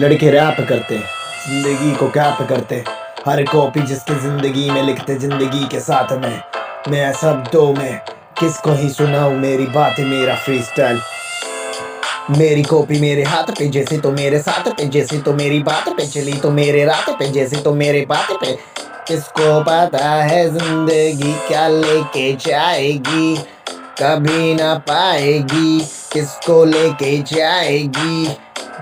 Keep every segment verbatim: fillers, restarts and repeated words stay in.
लड़के रैप करते, जिंदगी को कैप करते, हर कॉपी जिसकी जिंदगी में लिखते जिंदगी के साथ में। मैं शब्दों में किसको ही सुनाऊं मेरी बात, मेरा फ्री स्टाइल, मेरी कॉपी मेरे हाथ पे। जैसे तो मेरे साथ पे, जैसे तो मेरी बात पे चली तो मेरे रात पे, जैसे तो मेरे बात पे। किसको पता है जिंदगी क्या लेके जाएगी, कभी ना पाएगी। किसको लेके जाएगी,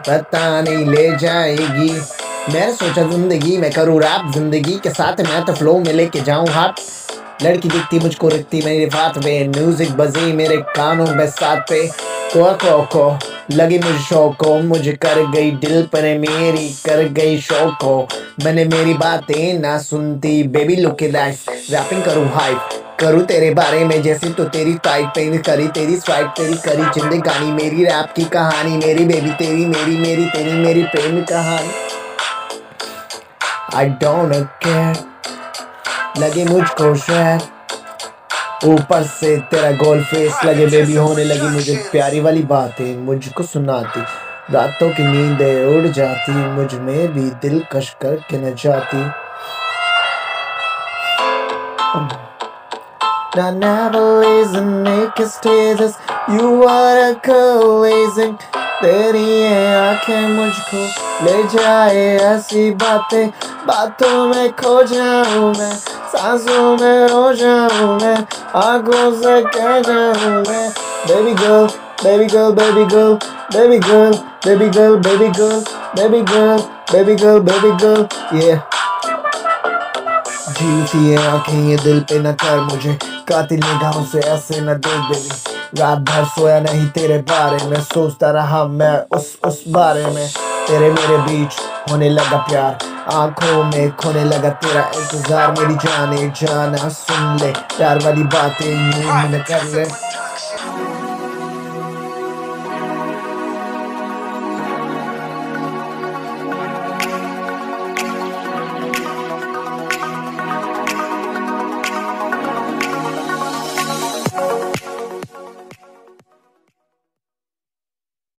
पता नहीं ले जाएगी। मैंने सोचा जिंदगी मैं करूँ रैप, जिंदगी के साथ मैं तो फ्लो में लेके जाऊँ हाथ। लड़की दिखती मुझको रखती मेरी बात पे, म्यूजिक बजी मेरे कानों में साथ पे। को को को लगी मुझे शौको, मुझे कर गई दिल पर मेरी कर गई शौको। मैंने मेरी बातें ना सुनती baby look at that, rapping करूँ हाइप करूँ तेरे बारे में। जैसे तो तेरी टाइप पे करी तेरी स्वाइप, तेरी करी जिंदगानी मेरी रैप की कहानी। मेरी बेबी तेरी मेरी मेरी तेरी मेरी प्रेम कहानी। I don't care, लगे मुझको शहर ऊपर से तेरा गोल फेस। लगे बेबी होने लगी मुझे प्यारी वाली बातें, मुझको सुनाती रातों की नींदें उड़ जाती। मुझ में भी दिल कश कर के न जाती। I never listen, make excuses, you are a collision. तेरी ये आँखें मुझको ले जाए, ऐसी बातें बातों में खो जाऊँ मैं। सांसों में रो जाऊँ मैं, आँखों से कह जाऊँ मैं। Baby girl baby girl baby girl baby girl baby girl baby girl baby girl baby girl baby girl. ये जीती ये आँखें ये दिल पे न कर मुझे कातिल निगाहों से ऐसे न देख बेबी। रात भर सोया नहीं तेरे बारे में, सोचता रहा मैं उस उस बारे में। तेरे मेरे बीच होने लगा प्यार, आंखों में खोने लगा तेरा इंतजार। मेरी जाने जाना सुन ले, प्यार वाली बातें यूं न कर ले।